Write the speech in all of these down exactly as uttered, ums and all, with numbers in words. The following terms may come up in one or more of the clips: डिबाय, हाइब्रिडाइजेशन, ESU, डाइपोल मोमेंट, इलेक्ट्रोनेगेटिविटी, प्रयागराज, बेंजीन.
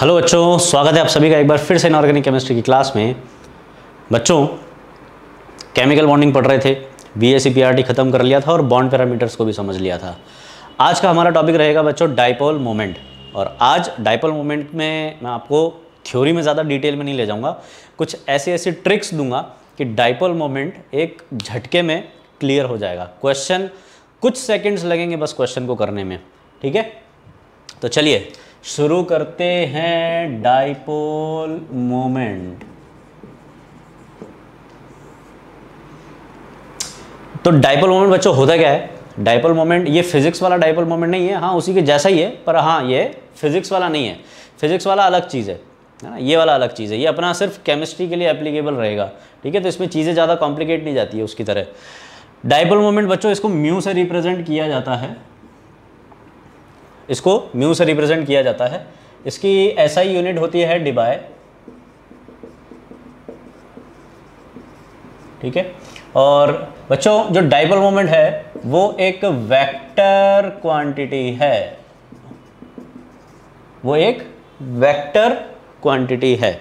Hello बच्चों, स्वागत है आप सभी का एक बार फिर से इनऑर्गेनिक केमिस्ट्री की क्लास में। बच्चों, केमिकल बॉन्डिंग पढ़ रहे थे, बीएससी पीआरटी खत्म कर लिया था और बॉन्ड पैरामीटर्स को भी समझ लिया था। आज का हमारा टॉपिक रहेगा बच्चों डाइपोल मोमेंट। और आज डाइपोल मोमेंट में मैं आपको थ्योरी में ज़्यादा डिटेल में नहीं ले जाऊँगा, कुछ ऐसी ऐसी ट्रिक्स दूंगा कि डाइपोल मोमेंट एक झटके में क्लियर हो जाएगा। क्वेश्चन कुछ सेकेंड्स लगेंगे बस क्वेश्चन को करने में, ठीक है। तो चलिए शुरू करते हैं डाइपोल मोमेंट। तो डाइपोल मोमेंट बच्चों होता क्या है? डाइपोल मोमेंट ये फिजिक्स वाला डाइपोल मोमेंट नहीं है, हाँ उसी के जैसा ही है, पर हाँ ये फिजिक्स वाला नहीं है, फिजिक्स वाला अलग चीज़ है, है ना, ये वाला अलग चीज़ है। ये अपना सिर्फ केमिस्ट्री के लिए एप्लीकेबल रहेगा, ठीक है। तो इसमें चीज़ें ज़्यादा कॉम्प्लिकेट नहीं जाती है उसकी तरह। डाइपोल मोमेंट बच्चों इसको म्यू से रिप्रेजेंट किया जाता है, इसको म्यू से रिप्रेजेंट किया जाता है। इसकी एसआई यूनिट होती है डिबाय, ठीक है। और बच्चों जो डाइपोल मोमेंट है वो एक वेक्टर क्वांटिटी है, वो एक वेक्टर क्वांटिटी है।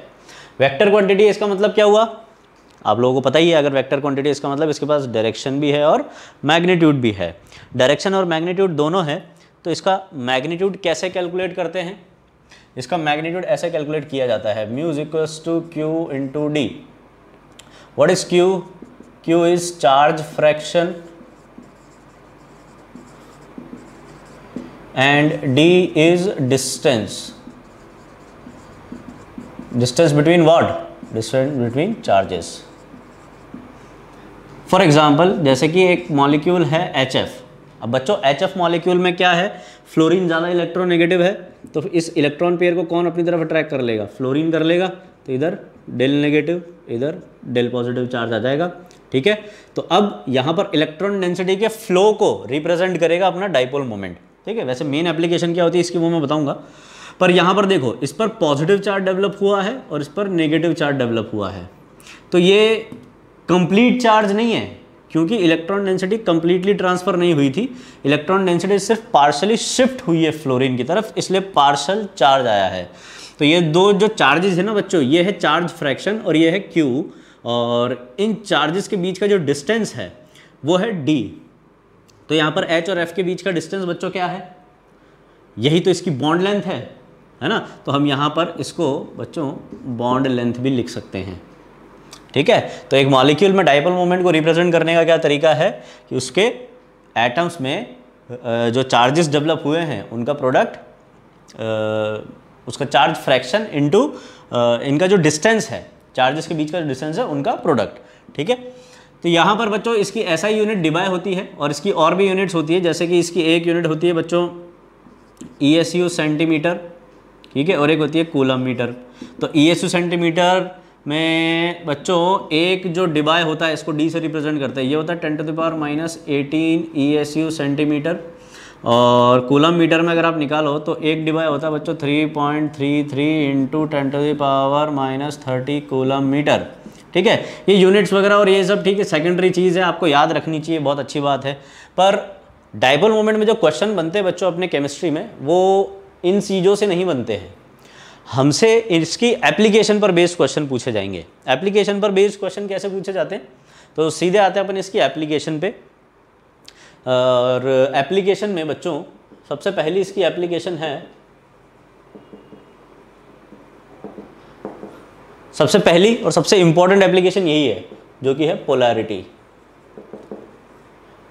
वेक्टर क्वांटिटी इसका मतलब क्या हुआ आप लोगों को पता ही है। अगर वेक्टर क्वांटिटी इसका मतलब इसके पास डायरेक्शन भी है और मैग्नीट्यूड भी है। डायरेक्शन और मैग्नीट्यूड दोनों है, तो इसका मैग्नीट्यूड कैसे कैलकुलेट करते हैं? इसका मैग्नीट्यूड ऐसे कैलकुलेट किया जाता है, mu equals to Q into D. What is Q? Q is charge fraction and D is distance. Distance between what? Distance between charges. For example जैसे कि एक मॉलिक्यूल है एच एफ। अब बच्चों एच एफ मॉलिक्यूल में क्या है, fluorine ज़्यादा इलेक्ट्रोनेगेटिव है, तो इस इलेक्ट्रॉन पेयर को कौन अपनी तरफ अट्रैक्ट कर लेगा? फ्लोरीन कर लेगा। तो इधर डेल नेगेटिव, इधर डेल पॉजिटिव चार्ज आ जाएगा, ठीक है। तो अब यहाँ पर इलेक्ट्रॉन डेंसिटी के फ्लो को रिप्रेजेंट करेगा अपना डाइपोल मोमेंट, ठीक है। वैसे मेन एप्लीकेशन क्या होती है इसकी वो मैं बताऊँगा, पर यहाँ पर देखो इस पर पॉजिटिव चार्ज डेवलप हुआ है और इस पर नेगेटिव चार्ज डेवलप हुआ है, तो ये कंप्लीट चार्ज नहीं है क्योंकि इलेक्ट्रॉन डेंसिटी कंप्लीटली ट्रांसफर नहीं हुई थी। इलेक्ट्रॉन डेंसिटी सिर्फ पार्शली शिफ्ट हुई है फ्लोरीन की तरफ, इसलिए पार्शल चार्ज आया है। तो ये दो जो चार्जेस है ना बच्चों, ये है चार्ज फ्रैक्शन और ये है क्यू, और इन चार्जेस के बीच का जो डिस्टेंस है वो है डी। तो यहाँ पर एच और एफ के बीच का डिस्टेंस बच्चों क्या है? यही तो इसकी बॉन्ड लेंथ है, है ना। तो हम यहाँ पर इसको बच्चों बॉन्ड लेंथ भी लिख सकते हैं, ठीक है। तो एक मॉलिक्यूल में डाइपोल मोमेंट को रिप्रेजेंट करने का क्या तरीका है कि उसके एटम्स में जो चार्जेस डेवलप हुए हैं उनका प्रोडक्ट, उसका चार्ज फ्रैक्शन इनटू इनका जो डिस्टेंस है, चार्जेस के बीच का जो डिस्टेंस है उनका प्रोडक्ट, ठीक है। तो यहाँ पर बच्चों इसकी एसआई यूनिट डिबाय होती है और इसकी और भी यूनिट्स होती है, जैसे कि इसकी एक यूनिट होती है बच्चों ईएसयू सेंटीमीटर, ठीक है, और एक होती है कूलम मीटर। तो ईएसयू सेंटीमीटर में बच्चों एक जो डिबाय होता है इसको डी से रिप्रेजेंट करते हैं, ये होता है ten to the power minus eighteen E S U centimetre. और कूलम मीटर में अगर आप निकालो तो एक डिबाय होता है बच्चों three point three three into ten to the power minus thirty coulomb metre, ठीक है। ये यूनिट्स वगैरह और ये सब, ठीक है, सेकेंडरी चीज़ है, आपको याद रखनी चाहिए, बहुत अच्छी बात है। पर डाइपोल मोमेंट में जो क्वेश्चन बनते हैं बच्चों अपने केमिस्ट्री में वो इन चीज़ों से नहीं बनते हैं, हमसे इसकी एप्लीकेशन पर बेस्ड क्वेश्चन पूछे जाएंगे। एप्लीकेशन पर बेस्ड क्वेश्चन कैसे पूछे जाते हैं? तो सीधे आते हैं अपन इसकी एप्लीकेशन पे। और एप्लीकेशन में बच्चों सबसे पहली इसकी एप्लीकेशन है, सबसे पहली और सबसे इम्पोर्टेंट एप्लीकेशन यही है जो कि है पोलैरिटी।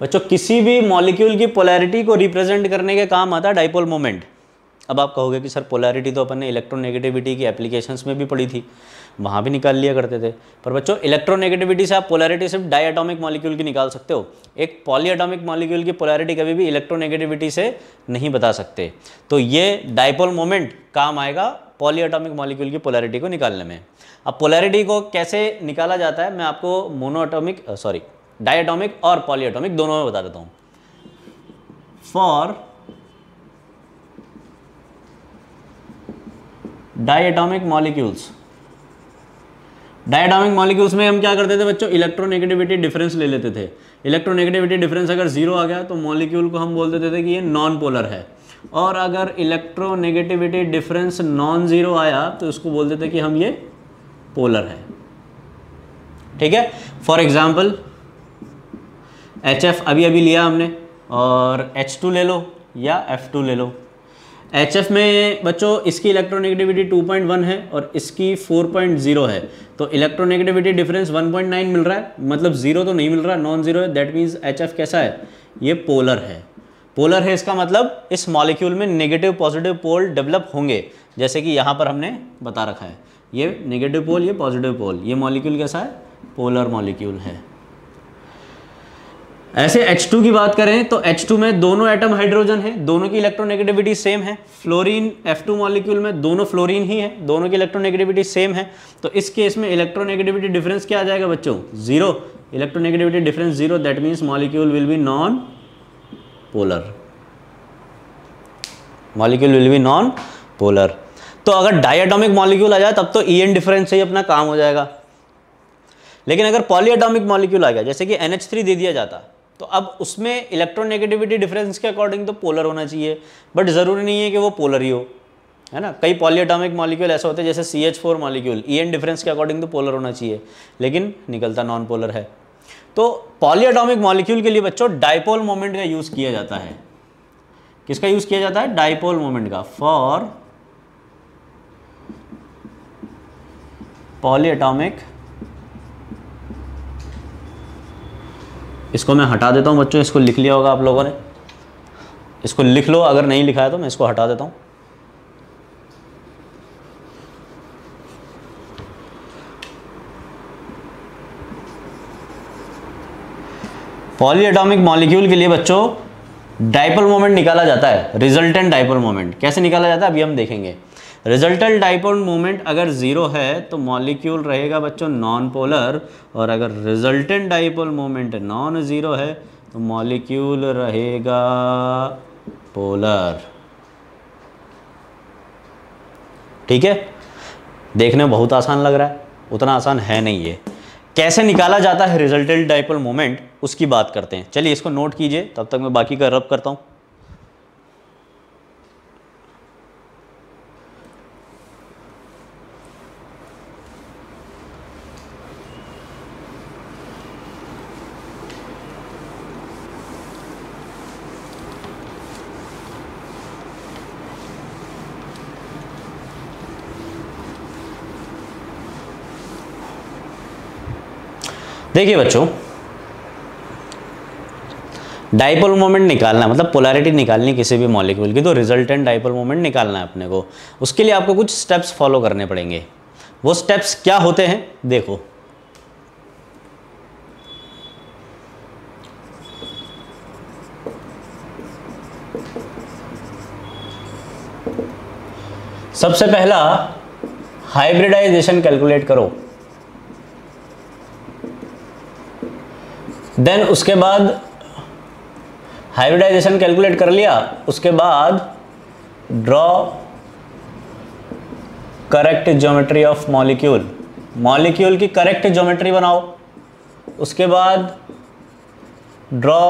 बच्चों किसी भी मॉलिक्यूल की पोलैरिटी को रिप्रेजेंट करने के काम आता है डाइपोल मोमेंट। अब आप कहोगे कि सर पोलैरिटी तो अपन ने इलेक्ट्रोनेगेटिविटी की एप्लीकेशंस में भी पढ़ी थी, वहाँ भी निकाल लिया करते थे, पर बच्चों इलेक्ट्रोनेगेटिविटी से आप पोलैरिटी सिर्फ डाई एटॉमिक मॉलिक्यूल की निकाल सकते हो। एक पॉली एटॉमिक मॉलिक्यूल की पोलैरिटी कभी भी इलेक्ट्रोनेगेटिविटी से नहीं बता सकते। तो ये डाइपोल मोमेंट काम आएगा पॉली एटॉमिक मॉलिक्यूल की पोलैरिटी को निकालने में। अब पोलैरिटी को कैसे निकाला जाता है मैं आपको monoatomic sorry diatomic और पॉली एटॉमिक दोनों में बता देता हूँ। For diatomic molecules, diatomic molecules में हम क्या करते थे बच्चों, इलेक्ट्रोनेगेटिविटी डिफरेंस ले लेते थे। इलेक्ट्रोनेगेटिविटी डिफरेंस अगर जीरो आ गया तो मॉलिक्यूल को हम बोल देते थे कि ये नॉन पोलर है, और अगर इलेक्ट्रोनेगेटिविटी डिफरेंस नॉन ज़ीरो आया तो उसको बोल देते कि हम ये पोलर है। ठीक है, फॉर एग्जाम्पल एच एफ अभी अभी लिया हमने, और एच टू ले लो या एफ टू ले लो। एच एफ में बच्चों इसकी इलेक्ट्रोनेगेटिविटी टू पॉइंट वन है और इसकी फोर पॉइंट ज़ीरो है, तो इलेक्ट्रोनेगेटिविटी difference one point nine मिल रहा है, मतलब ज़ीरो तो नहीं मिल रहा, नॉन ज़ीरो है। दैट मीन्स एच एफ कैसा है, ये पोलर है। पोलर है इसका मतलब इस मॉलिक्यूल में नेगेटिव पॉजिटिव पोल डेवलप होंगे, जैसे कि यहाँ पर हमने बता रखा है, ये नेगेटिव पोल ये पॉजिटिव पोल, ये मॉलिक्यूल कैसा है, पोलर मॉलिक्यूल है। ऐसे एच टू की बात करें तो एच टू में दोनों एटम हाइड्रोजन है, दोनों की इलेक्ट्रोनेगेटिविटी सेम है। फ्लोरीन एफ टू मॉलिक्यूल में दोनों फ्लोरीन ही है, दोनों की इलेक्ट्रोनेगेटिविटी सेम है। तो इस केस में इलेक्ट्रोनेगेटिविटी डिफरेंस क्या आ जाएगा बच्चों, zero. इलेक्ट्रोनेगेटिविटी difference zero, that means molecule will be non polar, molecule will be non polar. तो अगर डायटोमिक मॉलिक्यूल आ जाए तब तो ई एन डिफरेंस से ही अपना काम हो जाएगा, लेकिन अगर पॉलीएटॉमिक मॉलिक्यूल आ गया जैसे कि एन एच थ्री दे दिया जाता तो अब उसमें इलेक्ट्रोनेगेटिविटी डिफरेंस के अकॉर्डिंग तो पोलर होना चाहिए, बट ज़रूरी नहीं है कि वो पोलर ही हो, है ना। कई पॉलीएटॉमिक मॉलिक्यूल ऐसे होते हैं जैसे C H four molecule, E N difference के अकॉर्डिंग तो पोलर होना चाहिए लेकिन निकलता नॉन पोलर है। तो पॉलीएटॉमिक मॉलिक्यूल के लिए बच्चों डाइपोल मोमेंट का यूज़ किया जाता है। किसका यूज़ किया जाता है, डाइपोल मोमेंट का, फॉर पॉलीएटॉमिक। इसको मैं हटा देता हूँ बच्चों, इसको लिख लिया होगा आप लोगों ने, इसको लिख लो, अगर नहीं लिखा है तो मैं इसको हटा देता हूँ। पॉलीएटॉमिक मॉलिक्यूल के लिए बच्चों डाइपोल मोमेंट निकाला जाता है, रिजल्टेंट डाइपोल मोमेंट। कैसे निकाला जाता है अभी हम देखेंगे। रिजल्टेंट डाइपोल मोमेंट अगर ज़ीरो है तो मॉलिक्यूल रहेगा बच्चों नॉन पोलर, और अगर resultant डाइपोल मोमेंट non zero है तो मॉलिक्यूल रहेगा पोलर। ठीक है, देखने में बहुत आसान लग रहा है, उतना आसान है नहीं ये। कैसे निकाला जाता है रिजल्टेंट डाइपोल मोमेंट उसकी बात करते हैं। चलिए इसको नोट कीजिए, तब तक मैं बाकी का रब करता हूँ। देखिए बच्चों, डाइपोल मोमेंट निकालना है, मतलब पोलैरिटी निकालनी किसी भी मॉलिक्यूल की, तो रिजल्टेंट डाइपोल मोमेंट निकालना है अपने को। उसके लिए आपको कुछ स्टेप्स फॉलो करने पड़ेंगे। वो स्टेप्स क्या होते हैं देखो। सबसे पहला हाइब्रिडाइजेशन कैलकुलेट करो, देन उसके बाद हाइब्रिडाइजेशन कैलकुलेट कर लिया, उसके बाद draw correct geometry of molecule, molecule की करेक्ट ज्योमेट्री बनाओ, उसके बाद draw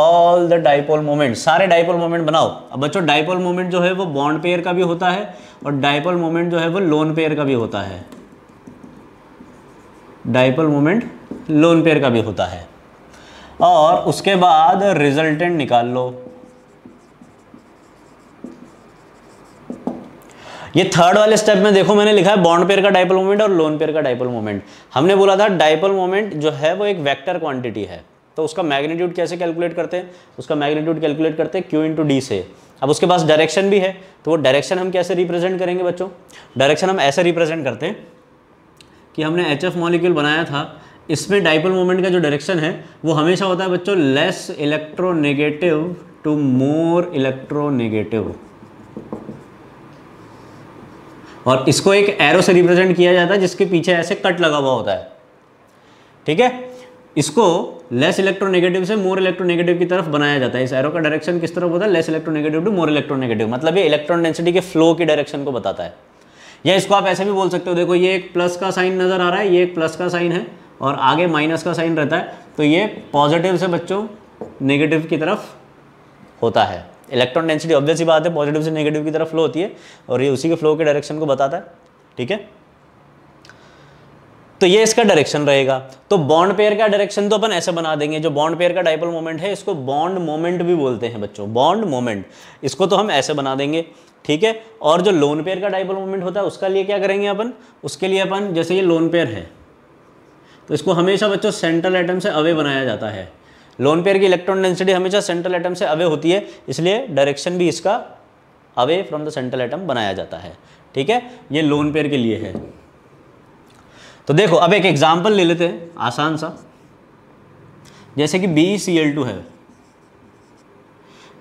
all the डाइपोल मोमेंट, सारे डाइपोल मोमेंट बनाओ। अब बच्चों डाइपोल मोमेंट जो है वो बॉन्ड पेयर का भी होता है और डाइपोल मोमेंट जो है वो लोन पेयर का भी होता है, डाइपोल मोमेंट लोन पेयर का भी होता है। और उसके बाद रिजल्टेंट निकाल लो। ये थर्ड वाले स्टेप में देखो मैंने लिखा है बॉन्ड पेयर का डाइपोल मोमेंट और लोन पेयर का डाइपोल मोमेंट। हमने बोला था डाइपोल मोमेंट जो है वो एक वेक्टर क्वांटिटी है, तो उसका मैग्नीट्यूड कैसे कैलकुलेट करते हैं, उसका मैग्नीट्यूड कैलकुलेट करते हैं क्यू इंटू डी से। अब उसके पास डायरेक्शन भी है, तो वो डायरेक्शन हम कैसे रिप्रेजेंट करेंगे बच्चों, डायरेक्शन हम ऐसे रिप्रेजेंट करते हैं कि हमने एच एफ मॉलिक्यूल बनाया था, इसमें डाइपोल मोमेंट का जो डायरेक्शन है वो हमेशा होता है बच्चों less electronegative to more electronegative, और इसको एक एरो से रिप्रेजेंट किया जाता है जिसके पीछे ऐसे कट लगा हुआ होता है। ठीक है, इसको लेस इलेक्ट्रोनेगेटिव से मोर इलेक्ट्रोनेगेटिव की तरफ बनाया जाता है। इस एरो का डायरेक्शन किस तरफ होता है, less electronegative to more electronegative, मतलब ये इलेक्ट्रॉन डेंसिटी के फ्लो की डायरेक्शन को बताता है। या इसको आप ऐसे भी बोल सकते हो, देखो ये एक प्लस का साइन नजर आ रहा है, ये एक प्लस का साइन है और आगे माइनस का साइन रहता है, तो ये पॉजिटिव से बच्चों नेगेटिव की तरफ होता है, इलेक्ट्रॉन डेंसिटी ऑब्वियस सी बात है पॉजिटिव से नेगेटिव की तरफ फ्लो होती है और ये उसी के फ्लो के डायरेक्शन को बताता है, ठीक है। तो ये इसका डायरेक्शन रहेगा। तो बॉन्ड पेयर का डायरेक्शन तो अपन ऐसे बना देंगे, जो बॉन्ड पेयर का डाइपोल मोमेंट है इसको बॉन्ड मोमेंट भी बोलते हैं बच्चों, बॉन्ड मोमेंट इसको तो हम ऐसे बना देंगे, ठीक है। और जो लोन पेयर का डाइपोल मोमेंट होता है उसका लिए क्या करेंगे अपन, उसके लिए अपन जैसे ये लोन पेयर है तो इसको हमेशा बच्चों सेंट्रल एटम से अवे बनाया जाता है, लोन पेयर की इलेक्ट्रॉन डेंसिटी हमेशा सेंट्रल एटम से अवे होती है, इसलिए डायरेक्शन भी इसका away from the central atom बनाया जाता है, ठीक है। ये लोन पेयर के लिए है। तो देखो अब एक एग्जाम्पल ले लेते हैं आसान सा, जैसे कि बी सी एल टू है।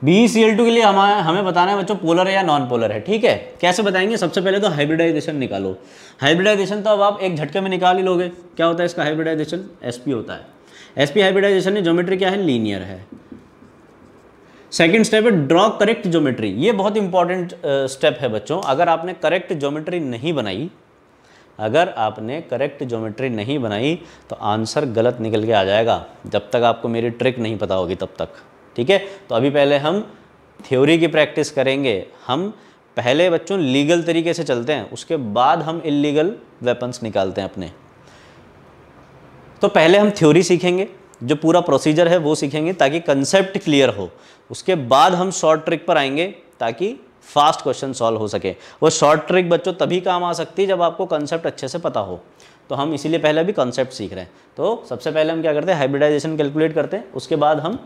बी सी एल टू के लिए हमारे हमें बताना है बच्चों पोलर है या नॉन पोलर है, ठीक है। कैसे बताएंगे, सबसे पहले तो हाइब्रिडाइजेशन निकालो। हाइब्रिडाइजेशन तो अब आप एक झटके में निकाल ही लोगे। क्या होता है इसका हाइब्रिडाइजेशन, एसपी होता है। एसपी हाइब्रिडाइजेशन में ज्योमेट्री क्या है, लीनियर है। सेकेंड स्टेप है ड्रॉ करेक्ट ज्योमेट्री। ये बहुत इंपॉर्टेंट स्टेप है बच्चों। अगर आपने करेक्ट ज्योमेट्री नहीं बनाई अगर आपने करेक्ट ज्योमेट्री नहीं बनाई तो आंसर गलत निकल के आ जाएगा, जब तक आपको मेरी ट्रिक नहीं पता होगी तब तक, ठीक है। तो अभी पहले हम थ्योरी की प्रैक्टिस करेंगे। हम पहले बच्चों लीगल तरीके से चलते हैं, उसके बाद हम इल्लीगल वेपन्स निकालते हैं अपने। तो पहले हम थ्योरी सीखेंगे, जो पूरा प्रोसीजर है वो सीखेंगे ताकि कंसेप्ट क्लियर हो। उसके बाद हम शॉर्ट ट्रिक पर आएंगे ताकि फास्ट क्वेश्चन सॉल्व हो सके। वो शॉर्ट ट्रिक बच्चों तभी काम आ सकती है जब आपको कॉन्सेप्ट अच्छे से पता हो, तो हम इसीलिए पहले अभी कॉन्सेप्ट सीख रहे हैं। तो सबसे पहले हम क्या करते हैं, हाइब्रिडाइजेशन कैलकुलेट करते हैं, उसके बाद हम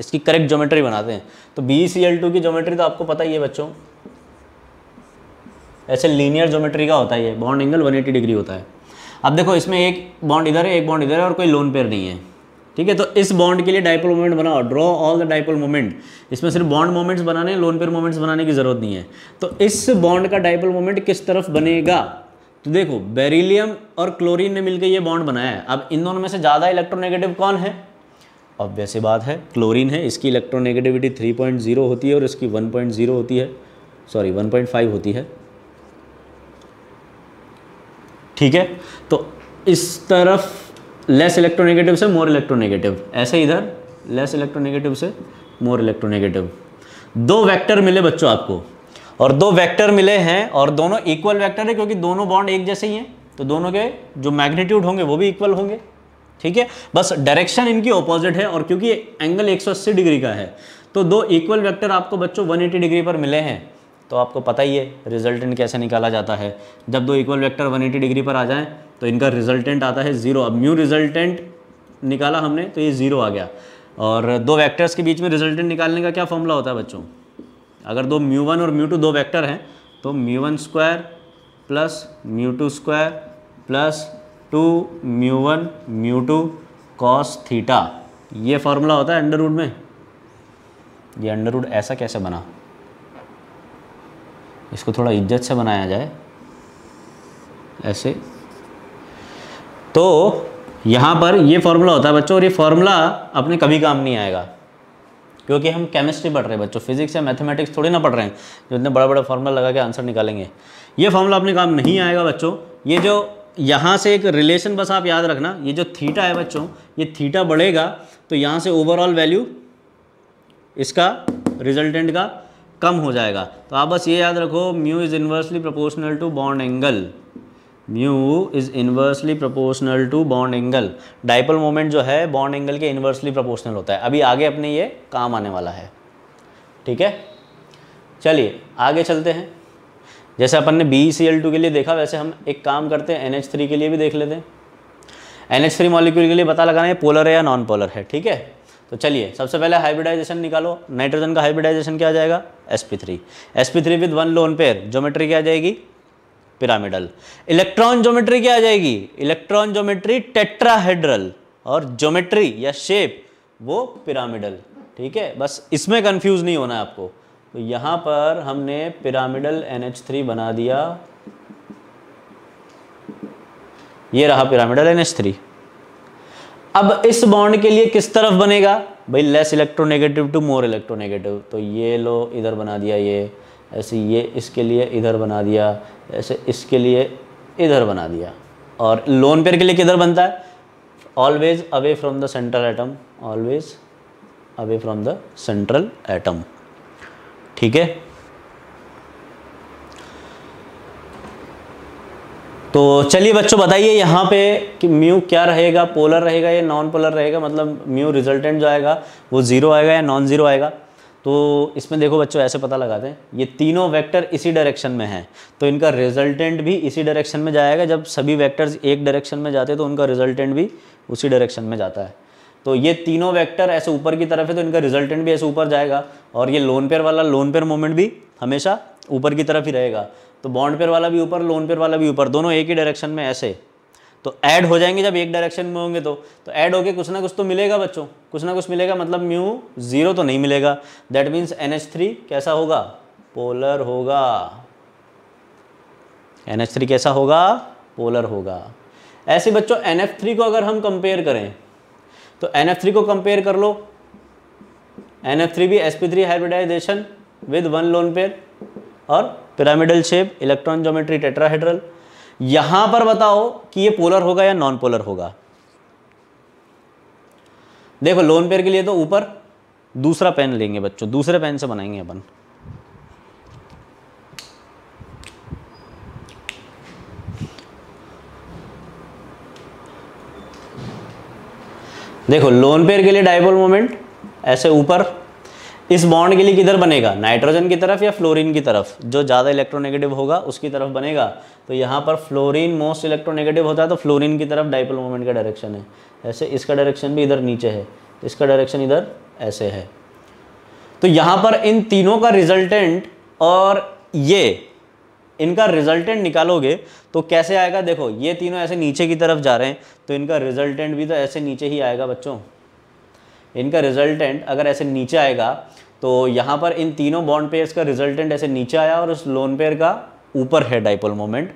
इसकी करेक्ट ज्योमेट्री बनाते हैं। तो बी सी एल टू की ज्योमेट्री तो आपको पता ही है बच्चों, ऐसे लीनियर ज्योमेट्री का होता है। बॉन्ड एंगल एक सौ अस्सी डिग्री होता है। अब देखो इसमें एक बॉन्ड इधर है, एक बॉन्ड इधर है और कोई लोन पेयर नहीं है, ठीक है। तो इस बॉन्ड के लिए डाइपोल मोमेंट बनाओ, draw all the डाइपोल मोमेंट। इसमें सिर्फ बॉन्ड मोमेंट्स बनाने, लोन पेयर मोमेंट्स बनाने की जरूरत नहीं है। तो इस बॉन्ड का डाइपोल मोमेंट किस तरफ बनेगा, तो देखो बेरिलियम और क्लोरीन ने मिलकर ये बॉन्ड बनाया है। अब इन दोनों में से ज़्यादा इलेक्ट्रोनेगेटिव कौन है, ऑब्वियस सी बात है क्लोरीन है। इसकी इलेक्ट्रोनेगेटिविटी थ्री पॉइंट ज़ीरो होती है और इसकी वन पॉइंट ज़ीरो होती है, सॉरी वन पॉइंट फाइव होती है, ठीक है। तो इस तरफ लेस इलेक्ट्रोनेगेटिव से मोर इलेक्ट्रोनेगेटिव, ऐसे इधर लेस इलेक्ट्रोनेगेटिव से मोर इलेक्ट्रोनेगेटिव। दो वेक्टर मिले बच्चों आपको, और दो वेक्टर मिले हैं और दोनों इक्वल वेक्टर है क्योंकि दोनों बॉन्ड एक जैसे ही हैं, तो दोनों के जो मैग्नीट्यूड होंगे वो भी इक्वल होंगे, ठीक है। बस डायरेक्शन इनकी ऑपोजिट है और क्योंकि एंगल एक सौ अस्सी डिग्री का है तो दो इक्वल वेक्टर आपको बच्चों एक सौ अस्सी डिग्री पर मिले हैं। तो आपको पता ही है रिजल्टेंट कैसे निकाला जाता है। जब दो इक्वल वेक्टर एक सौ अस्सी डिग्री पर आ जाएं तो इनका रिजल्टेंट आता है जीरो। अब म्यू रिजल्टेंट निकाला हमने तो ये जीरो आ गया। और दो वैक्टर्स के बीच में रिजल्टेंट निकालने का क्या फॉर्मूला होता है बच्चों, अगर दो म्यू वन और म्यू टू दो वैक्टर हैं तो mu one square plus mu two square plus two mu one mu two cos theta, ये फॉर्मूला होता है अंडर रूट में। ये अंडर रूट ऐसा कैसे बना, इसको थोड़ा इज्जत से बनाया जाए ऐसे। तो यहाँ पर ये फॉर्मूला होता है बच्चों, और ये फॉर्मूला अपने कभी काम नहीं आएगा क्योंकि हम केमिस्ट्री पढ़ रहे हैं बच्चों, फिजिक्स या मैथमेटिक्स थोड़ी ना पढ़ रहे हैं जो इतने बड़ा बड़ा फार्मूला लगा के आंसर निकालेंगे। ये फॉर्मूला अपने काम नहीं आएगा बच्चों। ये जो यहाँ से एक रिलेशन बस आप याद रखना, ये जो थीटा है बच्चों ये थीटा बढ़ेगा तो यहाँ से ओवरऑल वैल्यू इसका रिजल्टेंट का कम हो जाएगा। तो आप बस ये याद रखो, mu is inversely proportional to bond angle, mu is inversely proportional to bond angle. डाइपोल मोमेंट जो है बॉन्ड एंगल के इन्वर्सली प्रोपोर्शनल होता है। अभी आगे अपने ये काम आने वाला है, ठीक है। चलिए आगे चलते हैं। जैसे अपन ने बी सी एल टू के लिए देखा, वैसे हम एक काम करते हैं एन एच थ्री के लिए भी देख लेते हैं। एन एच थ्री मॉलिक्यूल के लिए पता लगाना है पोलर है या नॉन पोलर है, ठीक है। तो चलिए सबसे पहले हाइब्रिडाइजेशन निकालो। नाइट्रोजन का हाइब्रिडाइजेशन क्या आ जाएगा, S P three. S P three with one lone pair. Geometry क्या आ जाएगी, पिरामिडल। इलेक्ट्रॉन ज्योमेट्री क्या आ जाएगी, इलेक्ट्रॉन ज्योमेट्री टेट्राहेड्रल, और ज्योमेट्री या शेप वो पिरामिडल, ठीक है। बस इसमें कन्फ्यूज़ नहीं होना है आपको। तो यहाँ पर हमने पिरामिडल एन एच थ्री बना दिया, ये रहा पिरामिडल एन एच थ्री। अब इस बॉन्ड के लिए किस तरफ बनेगा भाई, less electronegative to more electronegative. तो ये लो इधर बना दिया, ये ऐसे, ये इसके लिए इधर बना दिया, ऐसे इसके लिए इधर बना दिया। और लोन पेयर के लिए किधर बनता है, always away from the central atom, always away from the central atom, ठीक है। तो चलिए बच्चों बताइए यहाँ पे कि म्यू क्या रहेगा, पोलर रहेगा या नॉन पोलर रहेगा, मतलब म्यू रिजल्टेंट जो आएगा वो जीरो आएगा या नॉन जीरो आएगा। तो इसमें देखो बच्चों ऐसे पता लगाते हैं, ये तीनों वेक्टर इसी डायरेक्शन में हैं तो इनका रिजल्टेंट भी इसी डायरेक्शन में जाएगा। जब सभी वेक्टर्स एक डायरेक्शन में जाते हैं तो उनका रिजल्टेंट भी उसी डायरेक्शन में जाता है। तो ये तीनों वेक्टर ऐसे ऊपर की तरफ है तो इनका रिजल्टेंट भी ऐसे ऊपर जाएगा, और ये लोन पेयर वाला लोन पेयर मोमेंट भी हमेशा ऊपर की तरफ ही रहेगा। तो बॉन्ड पेयर वाला भी ऊपर, लोन पेयर वाला भी ऊपर, दोनों एक ही डायरेक्शन में ऐसे तो ऐड हो जाएंगे। जब एक डायरेक्शन में होंगे तो तो ऐड होके कुछ ना कुछ तो मिलेगा बच्चों, कुछ ना कुछ मिलेगा, मतलब म्यू जीरो तो नहीं मिलेगा। That means N H three कैसा होगा, पोलर होगा। एन एच थ्री कैसा होगा, पोलर होगा। ऐसे बच्चों एन एफ थ्री को अगर हम कंपेयर करें तो एन एफ थ्री को कंपेयर कर लो, एन एफ थ्री भी S P three हाइब्रिडाइजेशन with one lone pair और pyramidal shape, electron geometry, tetrahedral. यहां पर बताओ कि ये पोलर होगा या नॉन पोलर होगा। देखो लोन पेयर के लिए तो ऊपर दूसरा पेन लेंगे बच्चों, दूसरे पेन से बनाएंगे अपन। देखो लोन पेयर के लिए डायपोल मोमेंट ऐसे ऊपर, इस बॉन्ड के लिए किधर बनेगा, नाइट्रोजन की तरफ या फ्लोरीन की तरफ, जो ज़्यादा इलेक्ट्रोनेगेटिव होगा उसकी तरफ बनेगा। तो यहाँ पर फ्लोरीन मोस्ट इलेक्ट्रोनेगेटिव होता है तो फ्लोरीन की तरफ डायपोल मोमेंट का डायरेक्शन है ऐसे। इसका डायरेक्शन भी इधर नीचे है, इसका डायरेक्शन इधर ऐसे है। तो यहाँ पर इन तीनों का रिजल्टेंट और ये इनका रिजल्टेंट निकालोगे तो कैसे आएगा। देखो ये तीनों ऐसे नीचे की तरफ जा रहे हैं तो इनका रिजल्टेंट भी तो ऐसे नीचे ही आएगा बच्चों। इनका रिजल्टेंट अगर ऐसे नीचे आएगा तो यहाँ पर इन तीनों बॉन्ड पेयर्स का रिजल्टेंट ऐसे नीचे आया और उस लोन पेयर का ऊपर है dipole moment,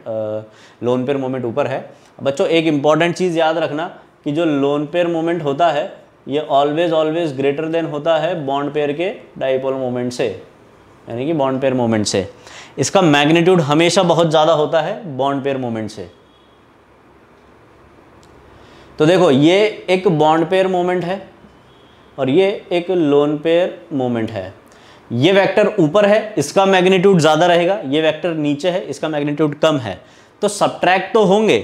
lone pair moment ऊपर है। बच्चों एक इम्पॉर्टेंट चीज़ याद रखना कि जो लोन पेयर मोमेंट होता है ये ऑलवेज ऑलवेज ग्रेटर देन होता है बॉन्ड पेयर के डायपोल मोमेंट से, यानी कि बॉन्ड पेयर मोमेंट से। इसका मैग्नीट्यूड हमेशा बहुत ज़्यादा होता है बॉन्ड पेयर मोमेंट से। तो देखो ये एक बॉन्ड पेयर मोमेंट है और ये एक लोन पेयर मोमेंट है। ये वेक्टर ऊपर है, इसका मैग्नीट्यूड ज़्यादा रहेगा, ये वेक्टर नीचे है, इसका मैग्नीट्यूड कम है। तो सब्ट्रैक्ट तो होंगे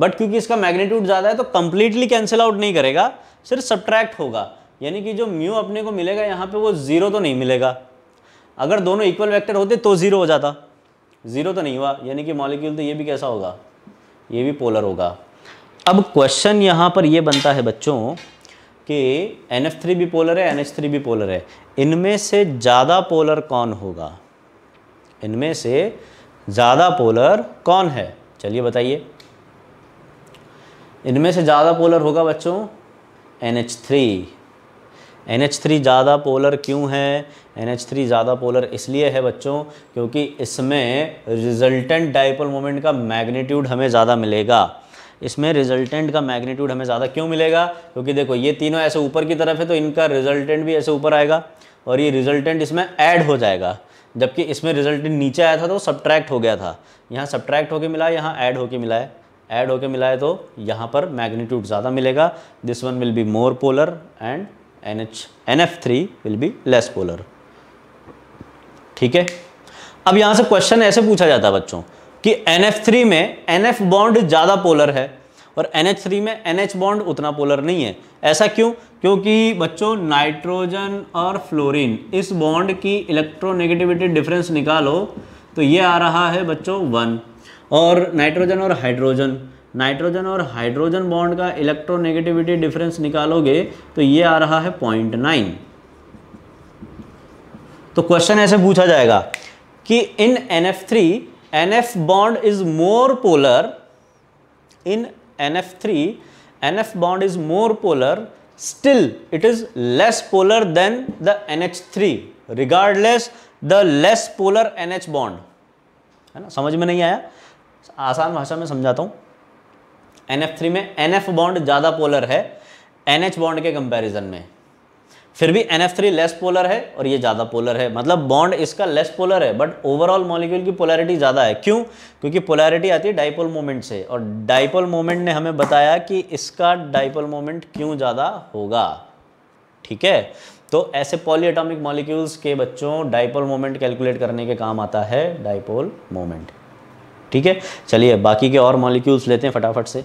बट क्योंकि इसका मैग्नीट्यूड ज़्यादा है तो कंप्लीटली कैंसिल आउट नहीं करेगा, सिर्फ सब्ट्रैक्ट होगा। यानी कि जो म्यू अपने को मिलेगा यहाँ पे वो ज़ीरो तो नहीं मिलेगा। अगर दोनों इक्वल वेक्टर होते तो ज़ीरो हो जाता, ज़ीरो तो नहीं हुआ, यानी कि मॉलिक्यूल तो ये भी कैसा होगा, ये भी पोलर होगा। अब क्वेश्चन यहाँ पर ये बनता है बच्चों कि एन एफ थ्री भी पोलर है, एन एच थ्री भी पोलर है, इनमें से ज़्यादा पोलर कौन होगा, इनमें से ज़्यादा पोलर कौन है। चलिए बताइए इनमें से ज़्यादा पोलर होगा बच्चों N H three. N H three ज़्यादा पोलर क्यों है, एन एच थ्री ज़्यादा पोलर इसलिए है बच्चों क्योंकि इसमें रिजल्टेंट डायपोल मोमेंट का मैग्नीट्यूड हमें ज़्यादा मिलेगा। इसमें रिजल्टेंट का मैग्नीट्यूड हमें ज़्यादा क्यों मिलेगा, क्योंकि देखो ये तीनों ऐसे ऊपर की तरफ है तो इनका रिजल्टेंट भी ऐसे ऊपर आएगा और ये रिजल्टेंट इसमें ऐड हो जाएगा। जबकि इसमें रिजल्टेंट नीचे आया था तो सब्ट्रैक्ट हो गया था, यहाँ सब्ट्रैक्ट होके मिला है, यहाँ ऐड होके मिला है, ऐड होके मिला है तो यहाँ पर मैग्नीट्यूड ज़्यादा मिलेगा। This one will be more polar and N H N F three will be less polar. ठीक है। अब यहाँ से क्वेश्चन ऐसे पूछा जाता है बच्चों कि एन एफ थ्री में एन एफ बॉन्ड ज़्यादा पोलर है और एन एच थ्री में एन एच बॉन्ड उतना पोलर नहीं है। ऐसा क्यों, क्योंकि बच्चों नाइट्रोजन और फ्लोरीन इस बॉन्ड की इलेक्ट्रोनेगेटिविटी डिफरेंस निकालो तो ये आ रहा है बच्चों वन, और नाइट्रोजन और हाइड्रोजन, नाइट्रोजन और हाइड्रोजन बॉन्ड का इलेक्ट्रोनेगेटिविटी डिफरेंस निकालोगे तो ये आ रहा है पॉइंट नाइन। तो क्वेश्चन ऐसे पूछा जाएगा कि इन N F three N F bond is more polar, in N F three N F bond is more polar, still it is less polar than the N H three regardless the less polar N H bond। है ना, समझ में नहीं आया, आसान भाषा में समझाता हूँ। N F three में N F bond ज़्यादा पोलर है N H bond के कंपैरिजन में, फिर भी N F three less polar है और ये ज़्यादा पोलर है, मतलब बॉन्ड इसका लेस पोलर है बट ओवरऑल मॉलिक्यूल की पोलैरिटी ज़्यादा है। क्यों, क्योंकि पोलैरिटी आती है डायपोल मोमेंट से और डायपोल मोमेंट ने हमें बताया कि इसका डायपोल मोमेंट क्यों ज़्यादा होगा। ठीक है। तो ऐसे पॉलीएटॉमिक मॉलिक्यूल्स के बच्चों डाइपोल मोमेंट कैलकुलेट करने के काम आता है डाइपोल मोमेंट। ठीक है, चलिए बाकी के और मॉलिक्यूल्स लेते हैं फटाफट से।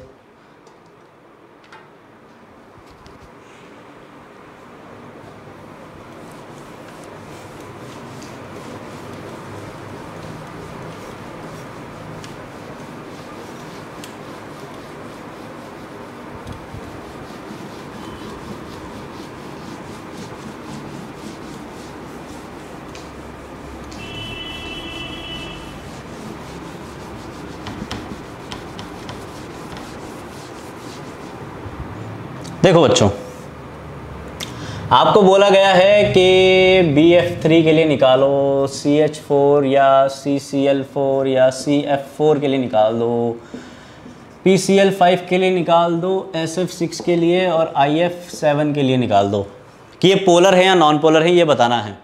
देखो बच्चों, आपको बोला गया है कि बी एफ थ्री के लिए निकालो, सी एच फोर या सी सी एल फोर या सी एफ फोर के लिए निकाल दो, पी सी एल फाइव के लिए निकाल दो, एस एफ सिक्स के लिए और आई एफ सेवन के लिए निकाल दो कि ये पोलर है या नॉन पोलर है, ये बताना है।